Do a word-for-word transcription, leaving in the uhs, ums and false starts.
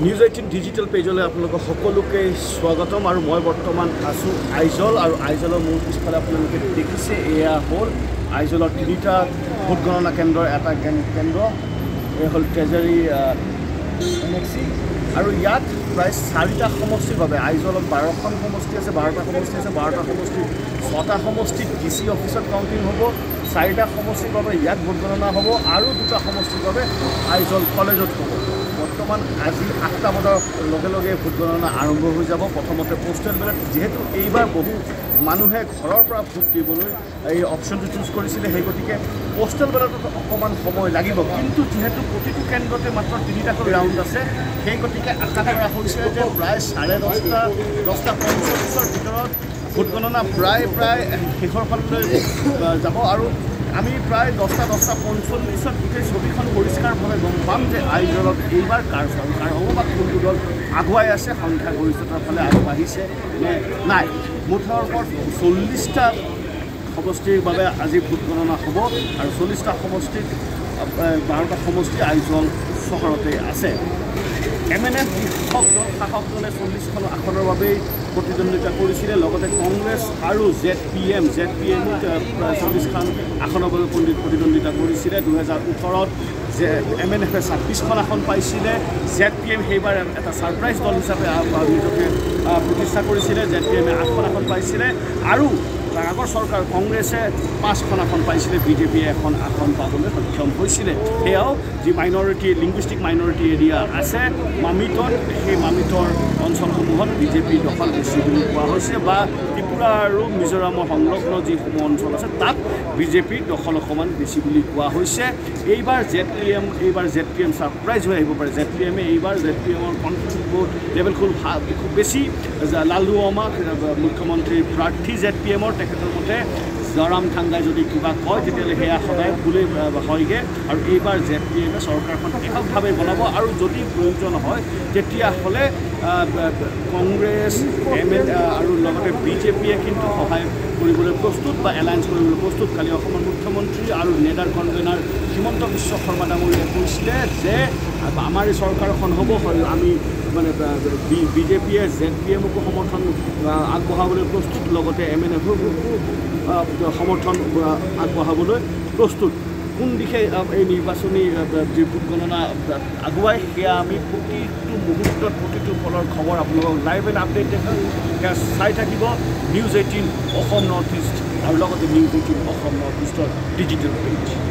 News eighteen digital page ole apnaloka hokoluke swagotom aru moi bortoman asu aizol aru aizolor mur pispale apnaloke dekise eya hol aizolor tinita bhot ganana kendro eta kendro ei hol treasury nexi aru yat price sarita samosti babe aizolor twelve kon samosti ase twelve ta samosti ase twelve ta samosti six ta samosti D C officer counting hobo sarita samosti babe yat bhot ganana hobo aru duta samosti babe aizol college ot hobo বর্তমান আজি আটটা বজাৰ লগে লগে vote গণনা আৰম্ভ হৈ যাব প্ৰথমতে পোষ্টেল বেলেট যেহেতু এইবাৰ বহু মানুহে ঘৰৰ পৰা ভোট দিবলৈ এই অপচনটো চুজ কৰিছিল সেই গতিকে পোষ্টেল বেলেটত অকমান সময় লাগিব কিন্তু যেহেতু প্ৰতিটো কেন্দ্ৰতে মাত্ৰ তিনিটা কৰি ৰাউণ্ড আছে সেই গতিকে আশা কৰা হৈছে যে প্ৰায় ten thirty ten পঞ্চল্লিছৰ ভিতৰত ভোট গণনা প্ৰায় প্ৰায় শেষৰ ফাললৈ যাব আৰু আমি প্ৰায় দশটা দশটা পঞ্চল্লিশত গোটেই ছবিখন পৰিষ্কাৰভাৱে গম পাম যে আইজলত এইবাৰ কাৰ ফল কাৰ হ'ব বা কোনটো দল আগুৱাই আছে সংখ্যাগৰিষ্ঠতাৰ ফালে আগবাঢ়িছে নে নাই মুঠৰ ওপৰত চল্লিছটা সমষ্টিৰ বাবে আজি ভোট গণনা হ'ব আৰু চল্লিছটা সমষ্টিত বাৰটা সমষ্টি আইজল চহৰতে আছে এমএনএফ শাসক দল শাসক দলে চল্লিছখন আসনৰ বাবে প্ৰতিদ্বন্দ্বিতা কৰিছিল লগতে কংগ্ৰেছ আৰু জেড পি এম জেড পি এম চল্লিছখন আসনৰ বাবে প্ৰতিদ্বন্দ্বিতা কৰিছিল দুই হাজাৰ ওঠৰত যে এমএনএফে ছাব্বিছখন আসন পাইছিল জেড পি এম সেইবাৰ এটা সাৰপ্ৰাইজ দল হিচাপে নিজকে প্ৰতিষ্ঠা কৰিছিল জেড পি এমে আঠখন আসন পাইছিল আৰু তাৰ আগৰ চৰকাৰ কংগ্ৰেছে পাঁচখন আসন পাইছিল বিজেপিয়ে এখন আসন পাবলৈ সক্ষম হৈছিল সেয়াও যি মাইনৰিটি লিংগুইষ্টিক মাইনৰিটি এৰিয়া আছে মামিটৰ সেই মামিটৰ অঞ্চলসমূহত বিজেপি দখল বেছি বুলি কোৱা হৈছে বা ত্ৰিপুৰা আৰু মিজোৰামৰ সংলগ্ন যিসমূহ অঞ্চল আছে তাত বিজেপিৰ দখল অকণমান বেছি বুলি কোৱা হৈছে এইবাৰ জেড পি এম এইবাৰ জেড পি এম ছাৰপ্ৰাইজ হৈ আহিব পাৰে জেড পি এমে এইবাৰ জেড পি এমৰ কনফিডেঞ্চ লেভেল খুব খুব বেছি লালু অমা মুখ্যমন্ত্ৰীৰ প্ৰাৰ্থী জেড পি এমৰ তেখেতৰ মতে জয়ৰাম থাংগাই যদি কিবা কয় তেতিয়াহ'লে সেয়া সদায় ভুলেই হয়গে আৰু এইবাৰ জেড পি এমে চৰকাৰখন এককভাৱে বনাব আৰু যদি প্ৰয়োজন হয় তেতিয়াহ'লে কংগ্ৰেছ এম এন আৰু লগতে বিজেপিয়ে কিন্তু সহায় কৰিবলৈ প্ৰস্তুত বা এলায়েন্স কৰিবলৈ প্ৰস্তুত কালি অসমৰ মুখ্যমন্ত্ৰী আৰু নেডাৰ কনভেনাৰ হিমন্ত বিশ্ব শৰ্মা ডাঙৰীয়াই কৈছিলে যে আমাৰ এই চৰকাৰখন হ'ব আমি মানে বিজেপিয়ে জেড পি এমকো সমৰ্থন আগবঢ়াবলৈ প্ৰস্তুত লগতে এম এন এফকো সমৰ্থন আগবঢ়াবলৈ প্ৰস্তুত কোন দিশে এই নিৰ্বাচনী যি ভোট গণনা আগুৱাই সেয়া আমি প্ৰতিটো মুহূৰ্তত প্ৰতিটো পলৰ খবৰ আপোনালোকক লাইভ এণ্ড আপডেট দেখা সেয়া চাই থাকিব news eighteen Assam north east আৰু লগতে নিউজ এইটিন অসম নৰ্থ ইষ্টৰ ডিজিটেল পেজ